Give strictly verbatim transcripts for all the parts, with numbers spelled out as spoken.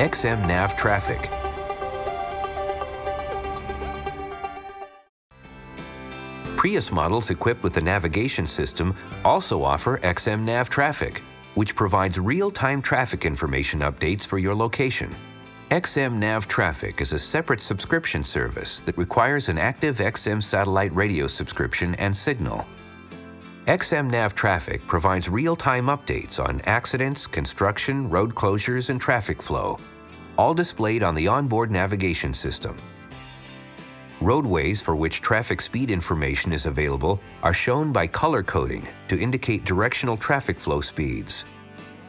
X M NavTraffic. Prius models equipped with the navigation system also offer X M NavTraffic, which provides real-time traffic information updates for your location. X M NavTraffic is a separate subscription service that requires an active X M satellite radio subscription and signal. X M NavTraffic provides real-time updates on accidents, construction, road closures, and traffic flow, all displayed on the onboard navigation system. Roadways for which traffic speed information is available are shown by color coding to indicate directional traffic flow speeds.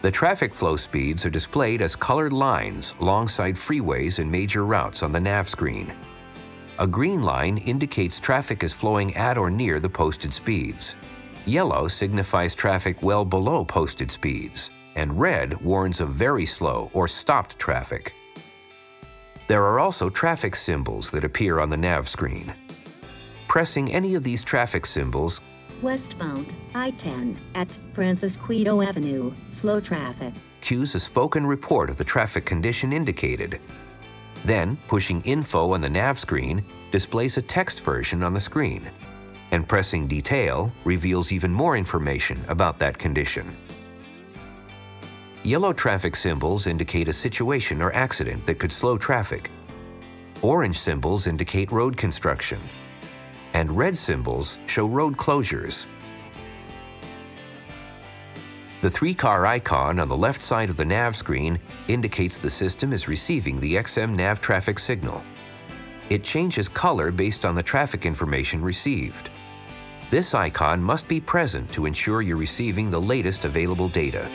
The traffic flow speeds are displayed as colored lines alongside freeways and major routes on the nav screen. A green line indicates traffic is flowing at or near the posted speeds. Yellow signifies traffic well below posted speeds, and red warns of very slow or stopped traffic. There are also traffic symbols that appear on the nav screen. Pressing any of these traffic symbols, westbound I ten at Francis Quito Avenue, slow traffic, cues a spoken report of the traffic condition indicated. Then, pushing info on the nav screen displays a text version on the screen, and pressing detail reveals even more information about that condition. Yellow traffic symbols indicate a situation or accident that could slow traffic. Orange symbols indicate road construction. And red symbols show road closures. The three-car icon on the left side of the nav screen indicates the system is receiving the X M NavTraffic signal. It changes color based on the traffic information received. This icon must be present to ensure you're receiving the latest available data.